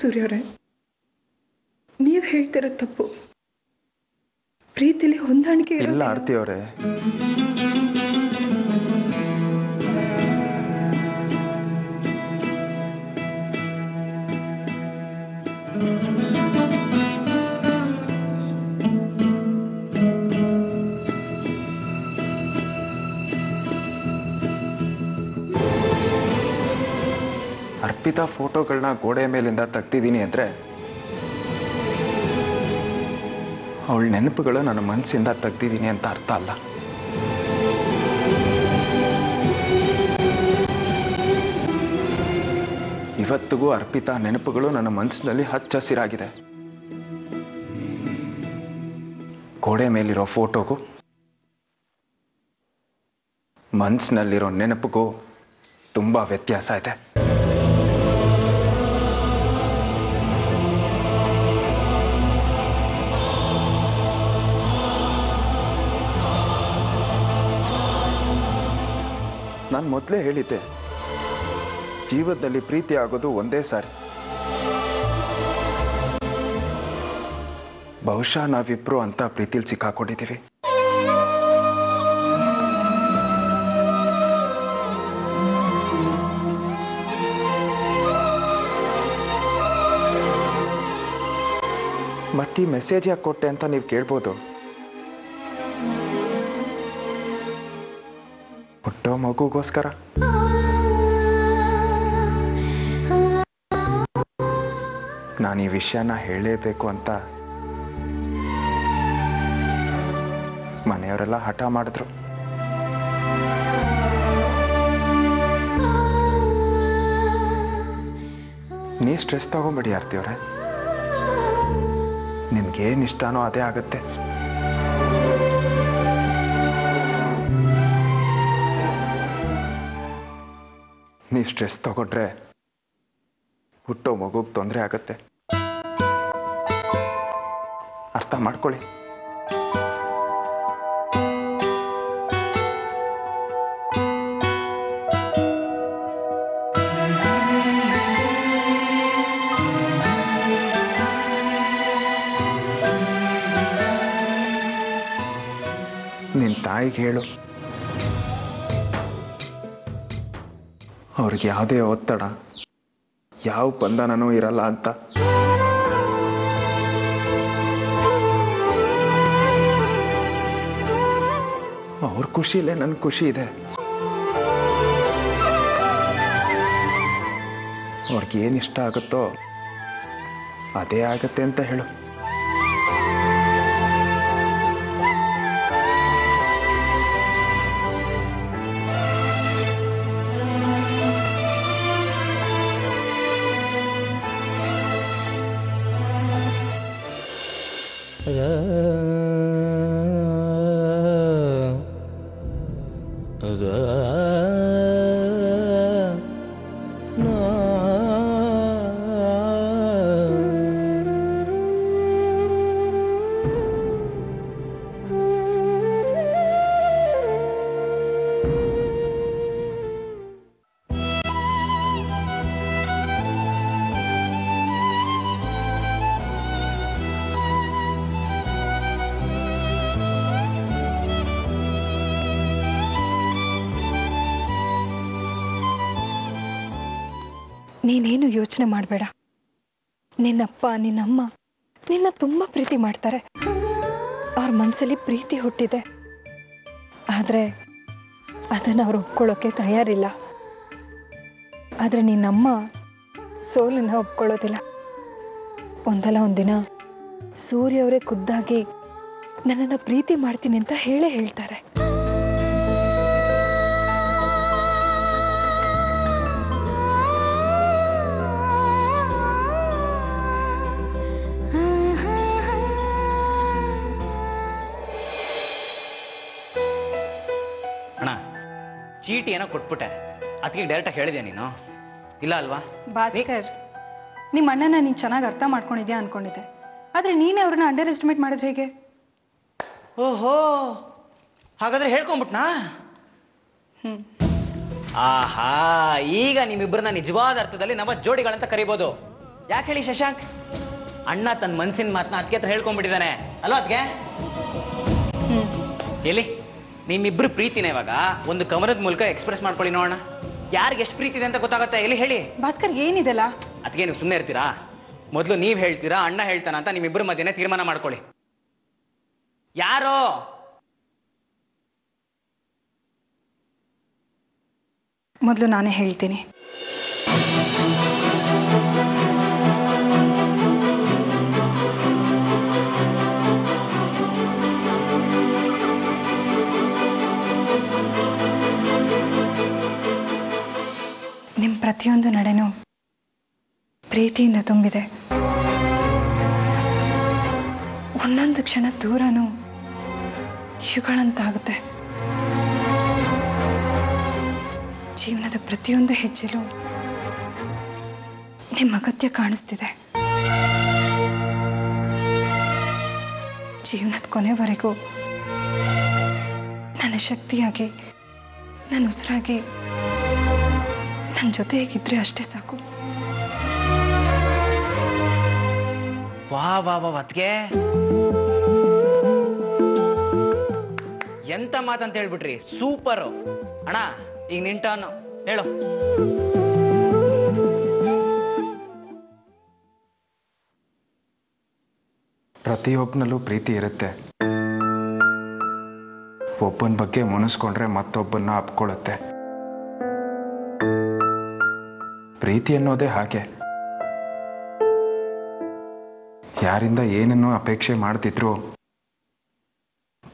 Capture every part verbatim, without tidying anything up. ಸೂರ್ಯವ್ರೆ, ನೀವು ಹೇಳ್ತಿರೋ ತಪ್ಪು. ಪ್ರೀತಿಲಿ ಹೊಂದಾಣಿಕೆ ಇಲ್ಲ ಆರ್ತಿ ಅವರೇ. अर्पिता फोटोगळन्न गोडे मेलिंद तक्तिदीनि अंद्रे ಅವಳ ನೆನಪುಗಳು ನನ್ನ ಮನಸ್ಸಿಂದ ತಗ್ದಿದ್ದೀನಿ ಅಂತ ಅರ್ಥ ಅಲ್ಲ. ಇವತ್ತಿಗೂ ಅರ್ಪಿತಾ ನೆನಪುಗಳು ನನ್ನ ಮನಸ್ಸಿನಲ್ಲಿ ಹಚ್ಚ ಹಸಿರಾಗಿದೆ. ಗೋಡೆ ಮೇಲಿರೋ ಫೋಟೋಗೂ ಮನಸ್ಸಿನಲ್ಲಿರೋ ನೆನಪಿಗೂ ತುಂಬಾ ವ್ಯತ್ಯಾಸ ಇದೆ. ನಾನು ಮೊದಲೇ ಹೇಳಿದ್ದೆ, ಜೀವನದಲ್ಲಿ ಪ್ರೀತಿ ಆಗೋದು ಒಂದೇ ಸಾರಿ. ಬಹುಶಃ ನಾವಿಬ್ರು ಅಂತ ಪ್ರೀತಿಲಿ ಸಿಕ್ಕಾಕೊಂಡಿದ್ದೀವಿ. ಮತ್ತೆ ಈ ಮೆಸೇಜ್ ಯಾಕೆ ಕೊಟ್ಟೆ ಅಂತ ನೀವು ಕೇಳ್ಬೋದು. ಹುಟ್ಟೋ ಮಗುಗೋಸ್ಕರ. ನಾನು ಈ ವಿಷಯನ ಹೇಳಲೇಬೇಕು ಅಂತ ಮನೆಯವರೆಲ್ಲ ಹಠ ಮಾಡಿದ್ರು. ನೀ ಸ್ಟ್ರೆಸ್ ತಗೊಂಬೇಡಿ ಆರ್ತಿಯವ್ರೆ, ನಿಮ್ಗೇನು ಇಷ್ಟನೋ ಅದೇ ಆಗುತ್ತೆ. ನೀವು ಸ್ಟ್ರೆಸ್ ತಗೊಂಡ್ರೆ ಹುಟ್ಟೋ ಮಗುಗೆ ತೊಂದರೆ ಆಗುತ್ತೆ, ಅರ್ಥ ಮಾಡ್ಕೊಳ್ಳಿ. ನಿನ್ನ ತಾಯಿಗೆ ಹೇಳು, ಅವ್ರಿಗೆ ಯಾವುದೇ ಒತ್ತಡ ಯಾವ ಬಂಧನನೂ ಇರಲ್ಲ ಅಂತ. ಅವ್ರ ಖುಷಿಲೇ ನನ್ನ ಖುಷಿ ಇದೆ. ಅವ್ರಿಗೆ ಏನು ಇಷ್ಟ ಆಗುತ್ತೋ ಅದೇ ಆಗುತ್ತೆ ಅಂತ ಹೇಳು. ನೀನೇನು ಯೋಚನೆ ಮಾಡಬೇಡ. ನಿನ್ನಪ್ಪ ನಿನ್ನಮ್ಮ ನಿನ್ನ ತುಂಬ ಪ್ರೀತಿ ಮಾಡ್ತಾರೆ. ಅವ್ರ ಮನಸ್ಸಲ್ಲಿ ಪ್ರೀತಿ ಹುಟ್ಟಿದೆ, ಆದರೆ ಅದನ್ನು ಅವ್ರು ಒಪ್ಕೊಳ್ಳೋಕ್ಕೆ ತಯಾರಿಲ್ಲ. ಆದರೆ ನಿನ್ನಮ್ಮ ಸೋಲನ್ನು ಒಪ್ಕೊಳ್ಳೋದಿಲ್ಲ. ಒಂದಲ್ಲ ಒಂದಿನ ಸೂರ್ಯವರೇ ಖುದ್ದಾಗಿ ನನ್ನನ್ನು ಪ್ರೀತಿ ಮಾಡ್ತೀನಿ ಅಂತ ಹೇಳೇ ಹೇಳ್ತಾರೆ. ಚೀಟಿ ಏನೋ ಕೊಟ್ಬಿಟ್ಟೆ, ಅದಕ್ಕೆ ಡೈರೆಕ್ಟಾಗಿ ಹೇಳಿದೆ ನೀನು, ಇಲ್ಲ ಅಲ್ವಾ? ಭಾಸ್ಕರ್, ನಿಮ್ಮ ಅಣ್ಣನ ನೀನು ಚೆನ್ನಾಗಿ ಅರ್ಥ ಮಾಡ್ಕೊಂಡಿದ್ಯಾ ಅನ್ಕೊಂಡಿದ್ದೆ, ಆದರೆ ನೀನೇ ಅವ್ರನ್ನ ಅಂಡರ್ ಎಸ್ಟಿಮೇಟ್ ಮಾಡಿದ್ರೆ ಹೇಗೆ? ಓಹೋ, ಹಾಗಾದ್ರೆ ಹೇಳ್ಕೊಂಬಿಟ್ನಾ? ಹ್ಞೂ, ಆಹಾ, ಈಗ ನಿಮ್ಮಿಬ್ಬರನ್ನ ನಿಜವಾದ ಅರ್ಥದಲ್ಲಿ ನಮ್ಮ ಜೋಡಿಗಳಂತ ಕರಿಬೋದು. ಯಾಕೆ ಹೇಳಿ ಶಶಾಂಕ್ ಅಣ್ಣ ತನ್ನ ಮನಸಿನ ಮಾತನ್ನ ಅದಕ್ಕೆ ಹತ್ರ ಹೇಳ್ಕೊಂಡು ಬಿಟ್ಟಿದಾನೆ ಅಲ್ವಾ ಅದಕ್ಕೆ ಹೇಳಿ ನಿಮ್ಮಿಬ್ರು ಪ್ರೀತಿನೇ ಇವಾಗ ಒಂದು ಕಮರದ ಮೂಲಕ ಎಕ್ಸ್‌ಪ್ರೆಸ್ ಮಾಡ್ಕೊಳ್ಳಿ ನೋಡೋಣ ಯಾರಿಗೆ ಎಷ್ಟು ಪ್ರೀತಿ ಇದೆ ಅಂತ ಗೊತ್ತಾಗುತ್ತೆ ಇಲ್ಲಿ ಹೇಳಿ ಭಾಸ್ಕರ್ ಏನಿದೆಲ್ಲ ಅದಕ್ಕೆ ನೀವು ಸುಮ್ಮನೆ ಇರ್ತೀರಾ ಮೊದಲು ನೀವು ಹೇಳ್ತೀರಾ ಅಣ್ಣ ಹೇಳ್ತಾನ ಅಂತ ನಿಮ್ಮಿಬ್ರು ಮಧ್ಯನೇ ನಿರ್ಣಯ ಮಾಡ್ಕೊಳ್ಳಿ ಯಾರೋ ಮೊದಲು ನಾನೇ ಹೇಳ್ತೀನಿ ನಿಮ್ಮ ಪ್ರತಿಯೊಂದು ನಡೆನೂ ಪ್ರೀತಿಯಿಂದ ತುಂಬಿದೆ ಒಂದೊಂದು ಕ್ಷಣ ದೂರನೂ ಶುಗಳಂತಾಗುತ್ತೆ ಜೀವನದ ಪ್ರತಿಯೊಂದು ಹೆಜ್ಜೆಲೂ ನಿಮ್ಮ ಅಗತ್ಯ ಕಾಣಿಸ್ತಿದೆ ಜೀವನದ ಕೊನೆವರೆಗೂ ನನ್ನ ಶಕ್ತಿಯಾಗಿ ನನ್ನ ಉಸಿರಾಗಿ ನನ್ನ ಜೊತೆ ಹೇಗಿದ್ರೆ ಅಷ್ಟೇ ಸಾಕು ವಾ ವಾ ವಾ ಅದಕ್ಕೆ ಎಂತ ಮಾತಂತ ಹೇಳ್ಬಿಟ್ರಿ ಸೂಪರ್ ಅಣ್ಣ ಈಗ ನಿಂಟಾನು ಹೇಳು ಪ್ರತಿಯೊಬ್ಬನಲ್ಲೂ ಪ್ರೀತಿ ಇರುತ್ತೆ ಒಬ್ಬನ ಬಗ್ಗೆ ಮುನಿಸ್ಕೊಂಡ್ರೆ ಮತ್ತೊಬ್ಬನ್ನ ಅಪ್ಕೊಳ್ಳುತ್ತೆ ಪ್ರೀತಿ ಅನ್ನೋದೇ ಹಾಗೆ ಯಾರಿಂದ ಏನನ್ನೋ ಅಪೇಕ್ಷೆ ಮಾಡ್ತಿದ್ರು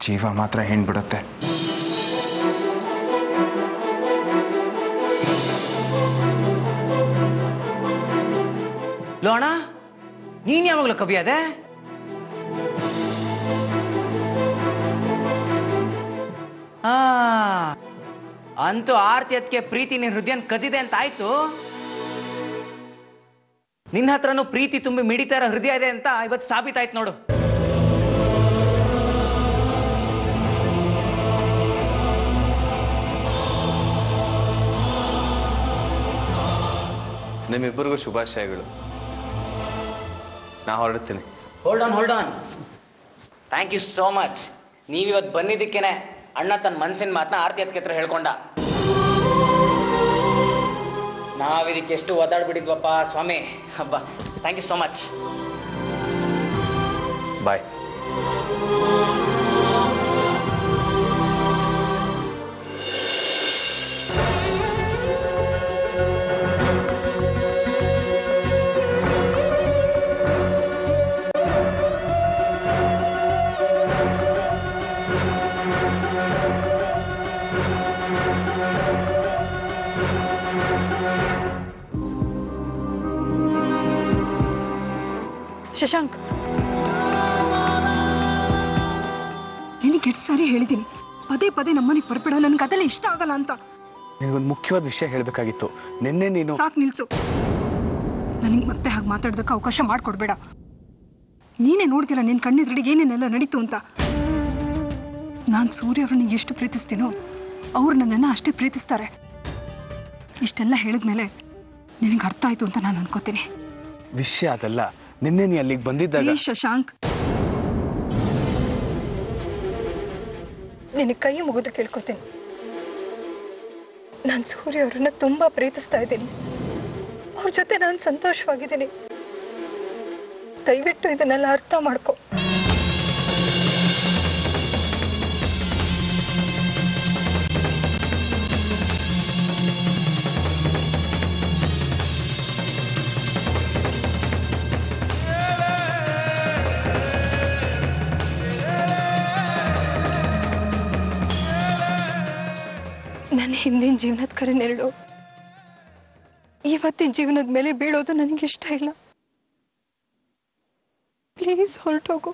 ಜೀವ ಮಾತ್ರ ಹೆಣ್ಬಿಡುತ್ತೆ ಲೋಣ ನೀನ್ ಯಾವಾಗಲೂ ಕವಿ ಅದೇ ಅಂತೂ ಆರ್ತಿ ಅದಕ್ಕೆ ಪ್ರೀತಿ ನಿನ್ನ ಹೃದಯನ ಕದಿದೆ ಅಂತ ಆಯ್ತು ನಿನ್ನ ಹತ್ರನೂ ಪ್ರೀತಿ ತುಂಬಿ ಮಿಡಿತಾ ಇರೋ ಹೃದಯ ಇದೆ ಅಂತ ಇವತ್ತು ಸಾಬೀತಾಯ್ತು ನೋಡು ನಿಮ್ಮಿಬ್ಬರಿಗೂ ಶುಭಾಶಯಗಳು ನಾ ಹೊರಡ್ತೀನಿ hold on hold on thank you so much ನೀವಿವತ್ತು ಬಂದಿದ್ದಕ್ಕೇನೆ ಅಣ್ಣ ತನ್ನ ಮನಸ್ಸಿನ ಮಾತನ್ನ ಆರ್ತಿ ಅದಕ್ಕೆ ಹತ್ರ ಹೇಳ್ಕೊಂಡ ನಾವಿದಕ್ಕೆ ಎಷ್ಟು ಒದ್ದಾಡ್ಬಿಟ್ಟಿದ್ವಪ್ಪ ಸ್ವಾಮಿ ಹಬ್ಬ thank you so much bye Shashank ನಿನಗೆ ಎಷ್ಟು ಸಾರಿ ಹೇಳಿದ್ದೀನಿ ಪದೇ ಪದೇ ನಮ್ಮನಿಗೆ ಪರ್ಪಡ ನನ್ಗೆ ಕಥೆಲ್ಲ ಇಷ್ಟ ಆಗಲ್ಲ ಅಂತ ನಿನಗೊಂದು ಮುಖ್ಯವಾದ ವಿಷಯ ಹೇಳಬೇಕಾಗಿತ್ತು ನಿನ್ನೆ ನೀನು ಸಾಕು ನಿಲ್ಸು ನನಗೆ ಮತ್ತೆ ಹಾಗೆ ಮಾತಾಡೋದಕ್ಕೆ ಅವಕಾಶ ಮಾಡಿಕೊಡ್ಬೇಡ ನೀನೇ ನೋಡ್ತೀರ ನಿನ್ನ ಕಣ್ಣೆದುರಿಗೆ ಏನೇನೆಲ್ಲ ನಡೀತು ಅಂತ ನಾನು ಸೂರ್ಯ ಅವ್ರನ್ನ ಎಷ್ಟು ಪ್ರೀತಿಸ್ತೀನೋ ಅವ್ರು ನನ್ನನ್ನು ಅಷ್ಟೇ ಪ್ರೀತಿಸ್ತಾರೆ ಇಷ್ಟೆಲ್ಲ ಹೇಳಿದ್ಮೇಲೆ ನಿನಗೆ ಅರ್ಥ ಆಯಿತು ಅಂತ ನಾನು ಅನ್ಕೋತೀನಿ ವಿಷಯ ಅದಲ್ಲ ನಿನ್ನೆ ನೀ ಅಲ್ಲಿಗೆ ಬಂದಿದ್ದಾಗ ಶಶಾಂಕ್ ನಿನ್ನ ಕೈ ಮುಗಿದು ಕೇಳ್ಕೊತೀನಿ ನಾನು ಸೂರ್ಯ ಅವ್ರನ್ನ ತುಂಬಾ ಪ್ರೀತಿಸ್ತಾ ಇದ್ದೀನಿ ಅವ್ರ ಜೊತೆ ನಾನು ಸಂತೋಷವಾಗಿದ್ದೀನಿ ದಯವಿಟ್ಟು ಇದನ್ನೆಲ್ಲ ಅರ್ಥ ಮಾಡ್ಕೊ ಹಿಂದಿನ ಜೀವನದ ಕರೆ ನೆರಳು ಇವತ್ತಿನ ಜೀವನದ ಮೇಲೆ ಬೀಳೋದು ನನಗೆ ಇಷ್ಟ ಇಲ್ಲ ಪ್ಲೀಸ್ ಹೊರಟೋಗು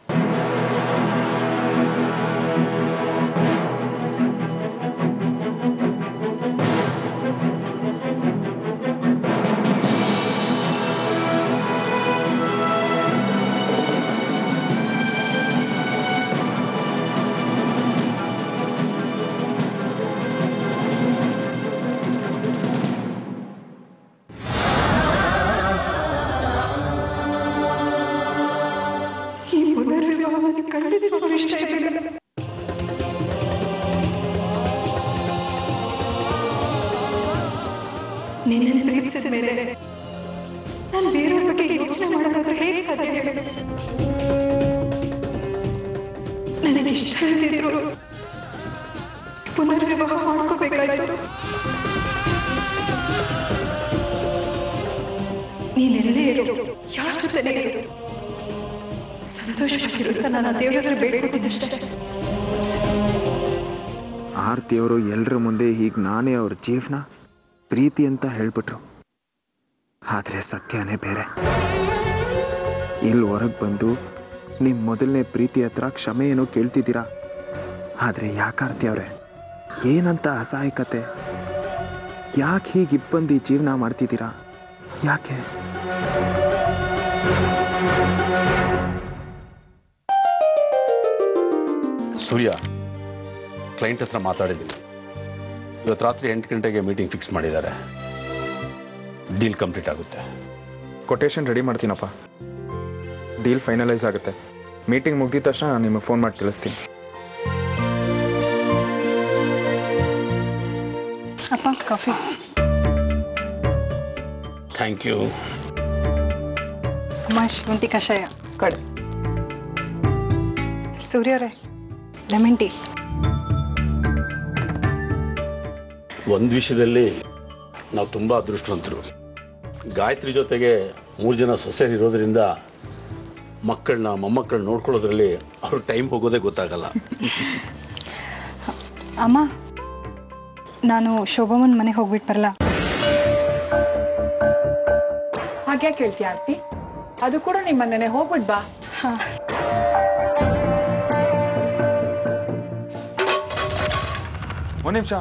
ನೀನು ಪ್ರೀತಿಸಿದ ಮೇಲೆ ನಾನು ಬೇರೆಯವರ ಬಗ್ಗೆ ಯೋಚನೆ ಮಾಡೋದಾದ್ರೆ ಹೇಗೆ ಸಾಧ್ಯ ಹೇಳು? ನನಗೆ ಇಷ್ಟ ಇದ್ದಿದ್ರು ಪುನರ್ ವಿವಾಹ ಮಾಡ್ಕೋಬೇಕಾಯ್ತು. ನೀನೆಲ್ಲೇ ಇರು, ಯಾರ ಜೊತೆನೇ ಇರು, ಸಂತೋಷವಾಗಿರುತ್ತ ನಾನು ದೇವರ ಬೇಡ್ಕೊತಿದ್ದಷ್ಟೇ. ಆರ್ತಿಯವರು ಎಲ್ಲರ ಮುಂದೆ ಹೀಗೆ ನಾನೇ ಅವ್ರ ಜೀವನ ಪ್ರೀತಿ ಅಂತ ಹೇಳ್ಬಿಟ್ರು. ಆದರೆ ಸತ್ಯನೇ ಬೇರೆ. ಇಲ್ಲಿ ಹೊರಗೆ ಬಂದು ನಿಮ್ಮ ಮೊದಲನೇ ಪ್ರೀತಿ ಹತ್ರ ಕ್ಷಮೆ ಏನೋ ಕೇಳ್ತಿದ್ದೀರಾ. ಆದರೆ ಯಾಕೆ ಆರ್ತಿಯವ್ರೆ, ಏನಂತ ಅಸಹಾಯಕತೆ? ಯಾಕೆ ಹೀಗೆ ಇಬ್ಬಂದಿ ಜೀವನ ಮಾಡ್ತಿದ್ದೀರಾ? ಯಾಕೆ? ಸೂರ್ಯ ಕ್ಲೈಂಟ್ ಹತ್ರ ಮಾತಾಡಿದ್ದೀನಿ. ಇವತ್ತು ರಾತ್ರಿ ಎಂಟು ಗಂಟೆಗೆ ಮೀಟಿಂಗ್ ಫಿಕ್ಸ್ ಮಾಡಿದ್ದಾರೆ. ಡೀಲ್ ಕಂಪ್ಲೀಟ್ ಆಗುತ್ತೆ. ಕೊಟೇಶನ್ ರೆಡಿ ಮಾಡ್ತೀನಪ್ಪ, ಡೀಲ್ ಫೈನಲೈಸ್ ಆಗುತ್ತೆ. ಮೀಟಿಂಗ್ ಮುಗಿದ ತಕ್ಷಣ ನಾನು ನಿಮಗೆ ಫೋನ್ ಮಾಡಿ ತಿಳಿಸ್ತೀನಿ. ಅಪ್ಪ ಕಾಫಿ. ಥ್ಯಾಂಕ್ ಯು ಅಮ್ಮ. ಶುಂಠಿ ಕಷಾಯ ಕೊಡು. ಸೂರ್ಯರೇ ಲೆಮನ್ ಟೀ. ಒಂದು ವಿಷಯದಲ್ಲಿ ನಾವು ತುಂಬ ಅದೃಷ್ಟವಂತರು. ಗಾಯತ್ರಿ ಜೊತೆಗೆ ಮೂರು ಜನ ಸೊಸೆಯರು ಇರೋದ್ರಿಂದ ಮಕ್ಕಳನ್ನ ಮೊಮ್ಮಕ್ಕಳನ್ನ ನೋಡ್ಕೊಳ್ಳೋದ್ರಲ್ಲಿ ಅವ್ರ ಟೈಮ್ ಹೋಗೋದೇ ಗೊತ್ತಾಗಲ್ಲ. ಅಮ್ಮ, ನಾನು ಶೋಭಮ್ಮನ ಮನೆಗೆ ಹೋಗ್ಬಿಟ್ಟು ಬರಲ್ಲ. ಹಾಗೆ ಕೇಳ್ತೀಯ ಆರ್ತಿ? ಅದು ಕೂಡ ನಿಮ್ಮ ಮನೆನೇ, ಹೋಗ್ಬಿಟ್ ಬಾ. ಒಂದು ನಿಮಿಷ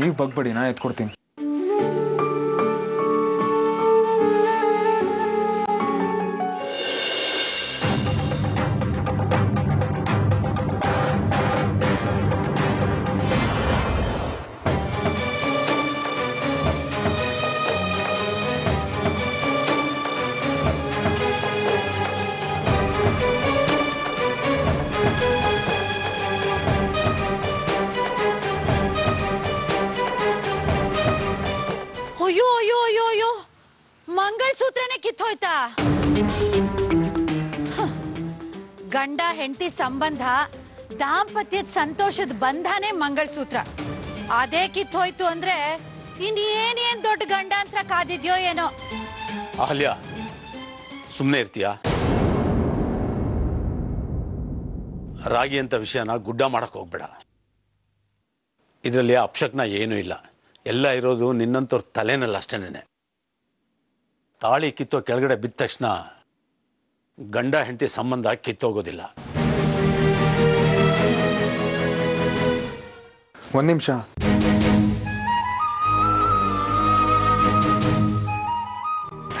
ನೀವು ಬಗ್ಬೇಡಿ, ನಾ ಎತ್ಕೊಡ್ತೀನಿ. ಗಂಡ ಹೆಂಡತಿ ಸಂಬಂಧ, ದಾಂಪತ್ಯದ ಸಂತೋಷದ ಬಂಧನೇ ಮಂಗಳಸೂತ್ರ. ಅದೇ ಕಿತ್ತೋಯ್ತು ಅಂದ್ರೆ ಇನ್ನೇನೇನ್ ದೊಡ್ಡ ಗಂಡಾಂತರ ಕಾದಿದ್ಯೋ ಏನೋ. ಅಹಲ್ಯ, ಸುಮ್ಮನೆ ಇರ್ತೀಯಾ? ರಾಗಿ ಅಂತ ವಿಷಯನ ಗುಡ್ಡ ಮಾಡಕ್ ಹೋಗ್ಬೇಡ. ಇದರಲ್ಲಿ ಅಪಶಕ್ನ ಏನೂ ಇಲ್ಲ. ಎಲ್ಲ ಇರೋದು ನಿನ್ನಂತವ್ರ ತಲೆನಲ್ಲ ಅಷ್ಟೇನೆ. ತಾಳಿ ಕಿತ್ತೋ ಕೆಳಗಡೆ ಬಿದ್ದ ತಕ್ಷಣ ಗಂಡ ಹೆಂಡತಿ ಸಂಬಂಧ ಕಿತ್ತೋಗೋದಿಲ್ಲ. ಒಂದ್ ನಿಮಿಷ.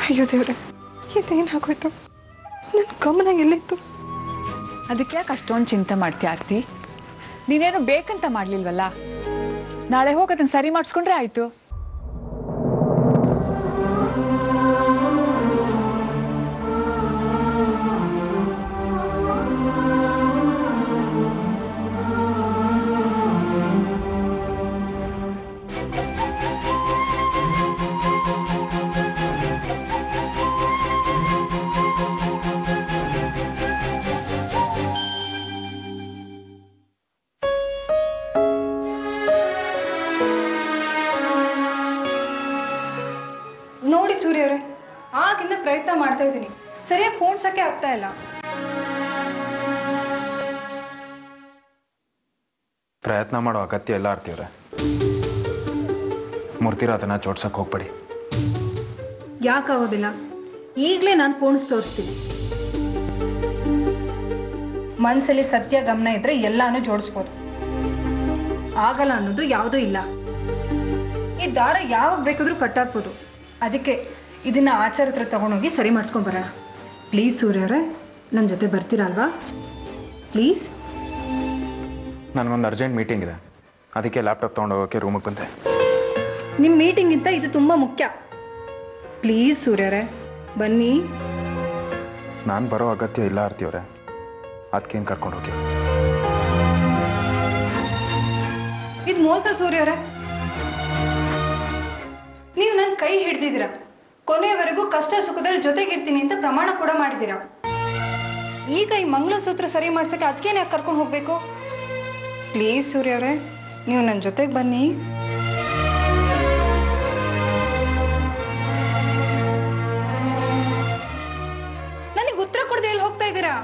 ಅಯ್ಯೋ ದೇವ್ರೆ, ಇದೇನಾಗೋಯ್ತು? ನನ್ನ ಗಮನ ಎಲ್ಲಿತ್ತು? ಅದಕ್ಕೆ ಯಾಕೆ ಅಷ್ಟೊಂದು ಚಿಂತೆ ಮಾಡ್ತೀಯ ಆರ್ತಿ? ನೀನೇನು ಬೇಕಂತ ಮಾಡ್ಲಿಲ್ವಲ್ಲ. ನಾಳೆ ಹೋಗಿ ಅದನ್ನ ಸರಿ ಮಾಡಿಸ್ಕೊಂಡ್ರೆ ಆಯ್ತು. ಪ್ರಯತ್ನ ಮಾಡ್ತಾ ಇದ್ದೀನಿ, ಸರಿಯಾಗಿ ಫೋನ್ಸಕ್ಕೆ ಆಗ್ತಾ ಇಲ್ಲ. ಪ್ರಯತ್ನ ಮಾಡೋ ಅಗತ್ಯ ಎಲ್ಲ ಆರ್ತಿವ್ರೆ. ಮೂರ್ತಿರಾತನ ಜೋಡ್ಸಕ್ ಹೋಗ್ಬೇಡಿ. ಯಾಕಾಗೋದಿಲ್ಲ, ಈಗಲೇ ನಾನು ಫೋನ್ಸ್ ತೋರಿಸ್ತೀನಿ. ಮನ್ಸಲ್ಲಿ ಸತ್ಯ ಗಮನ ಇದ್ರೆ ಎಲ್ಲಾನು ಜೋಡಿಸ್ಬೋದು. ಆಗಲ್ಲ ಅನ್ನೋದು ಯಾವುದೂ ಇಲ್ಲ. ಈ ದಾರ ಯಾವಾಗ ಬೇಕಾದ್ರೂ ಕಟ್ಟಾಕ್ಬೋದು. ಅದಕ್ಕೆ ಇದನ್ನ ಆಚಾರ ಹತ್ರ ತಗೊಂಡೋಗಿ ಸರಿ ಮಾಡಿಸ್ಕೊಂಡ್ ಬರೋಣ. ಪ್ಲೀಸ್ ಸೂರ್ಯವ್ರೆ, ನನ್ನ ಜೊತೆ ಬರ್ತೀರಲ್ವಾ? ಪ್ಲೀಸ್, ನನಗೊಂದು ಅರ್ಜೆಂಟ್ ಮೀಟಿಂಗ್ ಇದೆ, ಅದಕ್ಕೆ ಲ್ಯಾಪ್ಟಾಪ್ ತಗೊಂಡೋಗೋಕೆ ರೂಮಿಗೆ ಬಂದೆ. ನಿಮ್ಮ ಮೀಟಿಂಗಿಂತ ಇದು ತುಂಬಾ ಮುಖ್ಯ. ಪ್ಲೀಸ್ ಸೂರ್ಯವ್ರೆ ಬನ್ನಿ. ನಾನು ಬರೋ ಅಗತ್ಯ ಇಲ್ಲ ಆರ್ತಿಯವ್ರೆ, ಅದಕ್ಕೇನು ಕರ್ಕೊಂಡೋಗಿ. ಇದು ಮೋಸ ಸೂರ್ಯವ್ರೆ. ನೀವು ಕೈ ಹಿಡಿದಿದ್ದೀರಾ ಕೊನೆವರೆಗೂ ಕಷ್ಟ ಸುಖದಲ್ಲಿ ಜೊತೆಗಿರ್ತೀನಿ ಅಂತ ಪ್ರಮಾಣ ಕೂಡ ಮಾಡಿದಿರಾ ಈಗ ಈ ಮಂಗಳಸೂತ್ರ ಸರಿ ಮಾಡ್ಸಕ್ಕೆ ಅದಕ್ಕೆ ನಾನು ಕರ್ಕೊಂಡು ಹೋಗಬೇಕು ಪ್ಲೀಸ್ ಸೂರ್ಯ ಅವರೇ ನೀವು ನನ್ನ ಜೊತೆಗೆ ಬನ್ನಿ ನನಗೆ ಉತ್ತರ ಕೊಡದೆ ಇಲ್ಲಿ ಹೋಗ್ತಾ ಇದ್ದೀರಾ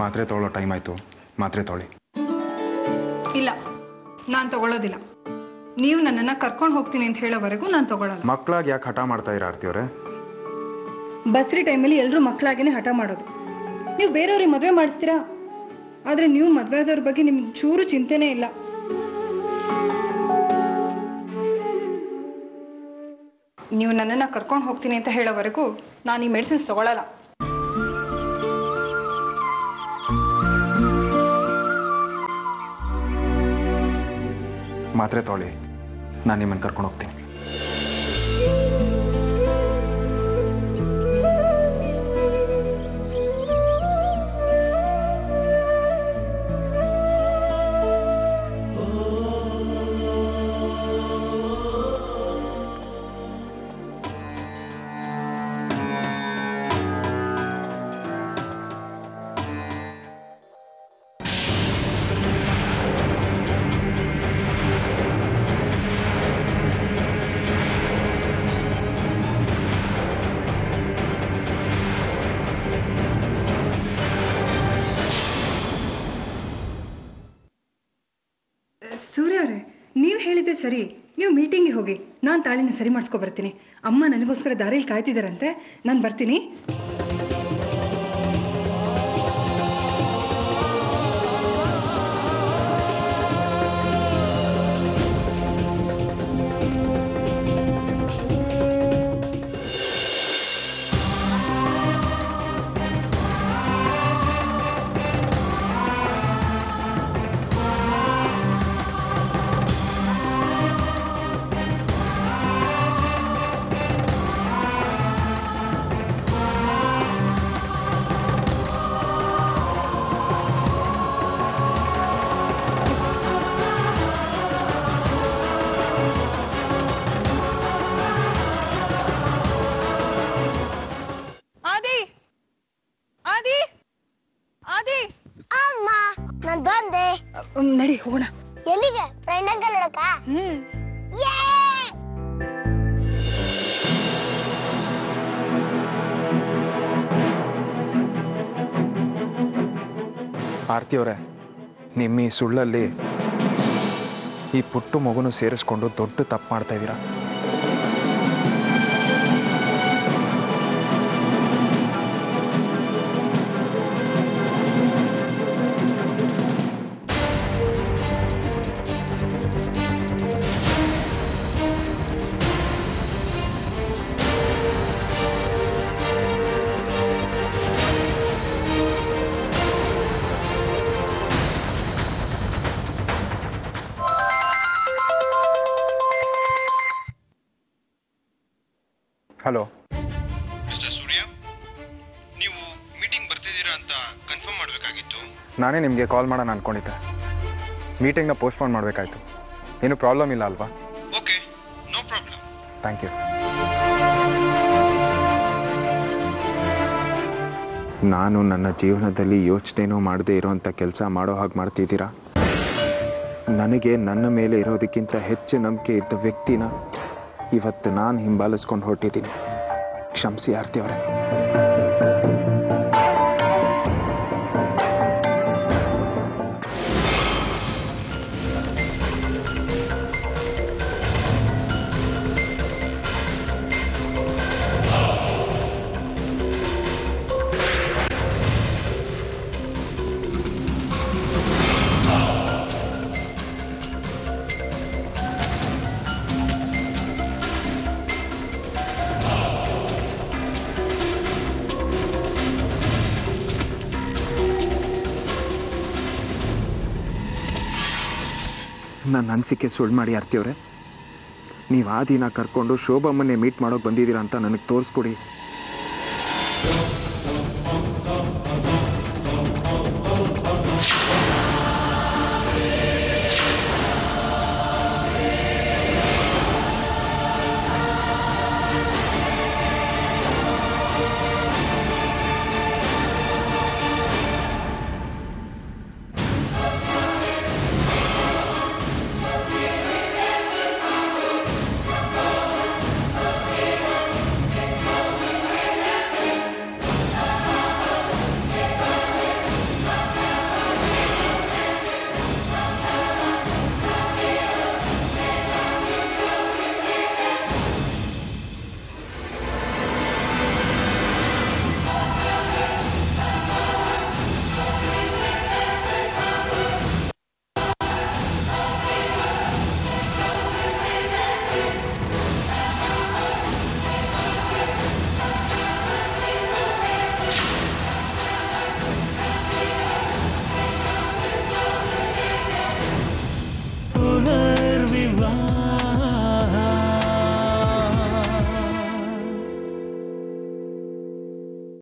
ಮಾತ್ರೆ ತಗೊಳ್ಳೋ ಟೈಮ್ ಆಯ್ತು ಮಾತ್ರೆ ತಗೊಳ್ಳಿ ಇಲ್ಲ ನಾನು ತಗೊಳ್ಳೋದಿಲ್ಲ ನೀವು ನನ್ನನ್ನ ಕರ್ಕೊಂಡು ಹೋಗ್ತೀನಿ ಅಂತ ಹೇಳೋವರೆಗೂ ನಾನು ತಗೊಳ್ಳಲ್ಲ ಮಕ್ಕಳಾಗಿ ಯಾಕೆ ಹಠ ಮಾಡ್ತಾ ಇರ ಆರ್ತಿಯವರೇ ಬಸ್ರಿ ಟೈಮ್ ಅಲ್ಲಿ ಎಲ್ಲರೂ ಮಕ್ಕಳಾಗಿನೇ ಹಠ ಮಾಡೋದು ನೀವು ಬೇರೆಯವರಿಗೆ ಮದುವೆ ಮಾಡ್ತೀರಾ ಆದ್ರೆ ನೀವು ಮದುವೆ ಆದವ್ರ ಬಗ್ಗೆ ನಿಮಗೆ ಚೂರು ಚಿಂತೆನೇ ಇಲ್ಲ ನೀವು ನನ್ನನ್ನ ಕರ್ಕೊಂಡು ಹೋಗ್ತೀನಿ ಅಂತ ಹೇಳೋವರೆಗೂ ನಾನು ಈ ಮೆಡಿಸಿನ್ಸ್ ತಗೊಳ್ಳಲ್ಲ मात्रे तोले नानी मन कर्कोंड होग्तीनि ಸರಿ ನೀವು ಮೀಟಿಂಗ್ ಗೆ ಹೋಗಿ ನಾನು ತಾಳಿನ ಸರಿ ಮಾಡ್ಸ್ಕೊ ಬರ್ತೀನಿ ಅಮ್ಮ ನನಗೋಸ್ಕರ ದಾರಿಯಲ್ಲಿ ಕಾಯ್ತಿದ್ದಾರಂತೆ ನಾನು ಬರ್ತೀನಿ ಆರ್ತಿಯವರೇ ನಿಮ್ಮ ಈ ಸುಳ್ಳಲ್ಲಿ ಈ ಪುಟ್ಟು ಮಗುನ ಸೇರಿಸಿಕೊಂಡು ದೊಡ್ಡ ತಪ್ಪು ಮಾಡ್ತಾ ಇದ್ದೀರಾ हेलो मिस्टर सूर्य ನೀವು ಮೀಟಿಂಗ್ ಬರ್ತಿದ್ದೀರಾ ಅಂತ ಕನ್ಫರ್ಮ್ ಮಾಡಬೇಕಾಗಿತ್ತು ನಾನೇ ನಿಮಗೆ ಕಾಲ್ ಮಾಡೋಣ ಅನ್ಕೊಂಡಿದ್ದೆ ಮೀಟಿಂಗ್ ನ ಪೋಸ್ಟ್‌ಪೋನ್ ಮಾಡಬೇಕಾಯಿತು ಏನು ಪ್ರಾಬ್ಲಮ್ ಇಲ್ಲ ಅಲ್ವಾ okay no problem thank you ನಾನು ನನ್ನ ಜೀವನದಲ್ಲಿ ಯೋಚನೆನೂ ಮಾಡದೇ ಇರೋಂತ ಕೆಲಸ ಮಾಡೋ ಹಾಗೆ ಮಾಡ್ತಿದ್ದೀರಾ ನನಗೆ ನನ್ನ ಮೇಲೆ ಇರೋದಕ್ಕಿಂತ ಹೆಚ್ಚು ನಂಬಿಕೆ ಇದ್ದ ವ್ಯಕ್ತಿನ ಇವತ್ತು ನಾನು ಹಿಂಬಾಲಿಸ್ಕೊಂಡು ಹೊರಟಿದ್ದೀನಿ ಕ್ಷಮಿಸಿ ಆರ್ತಿ ಅವರೇ ನನ್ನ ಅನಿಸಿಕೆ ಸುಳ್ಳು ಮಾಡಿ ಆರ್ತಿಯವರೇ ನೀವು ಆ ದಿನ ಕರ್ಕೊಂಡು ಶೋಭಮ್ಮನ್ನೇ ಮೀಟ್ ಮಾಡೋಕೆ ಬಂದಿದ್ದೀರಾ ಅಂತ ನನಗೆ ತೋರಿಸ್ಕೊಡಿ